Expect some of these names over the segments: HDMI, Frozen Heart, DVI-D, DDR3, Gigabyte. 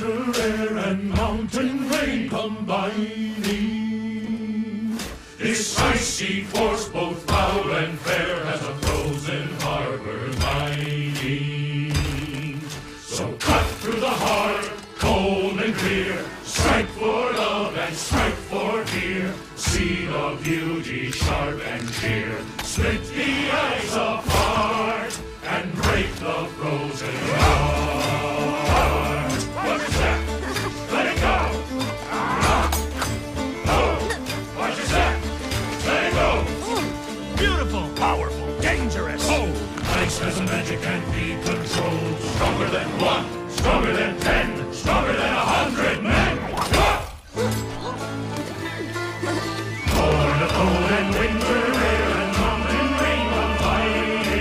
winter air and mountain rain combining. His icy force both loud and fair has a frozen harbor mining. So cut through the heart, cold and clear, strike for love and strike for fear. See the beauty sharp and clear, split the ice apart and break the frozen heart. What is that? Let it go! Oh! What is that? Let it go! Beautiful, powerful, dangerous. Oh! Ice has a magic and be controlled. Stronger than one, stronger than 10, stronger than 100 men. Born of cold and winter air and mountain rain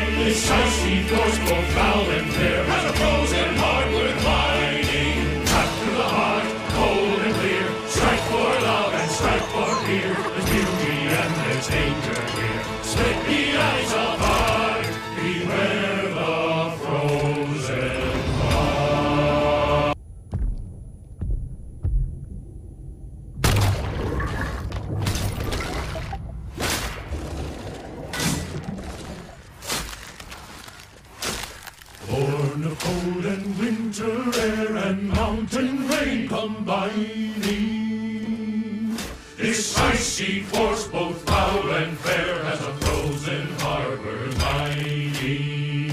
combining. This icy force both foul and fair has a frozen heart worth mining. Cut through the heart, cold and clear, strike for love and strike for fear. There's beauty and there's danger here. Split the eyes apart, beware the frozen heart. Born of cold and winter air and mountain rain combining, his icy force both loud and fair has a frozen harbor mining.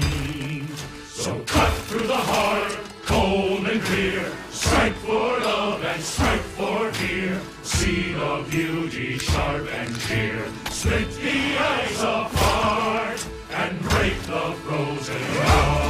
So cut through the heart, cold and clear, strike for love and strike for fear. See the beauty sharp and clear, split the ice apart and break the frozen heart.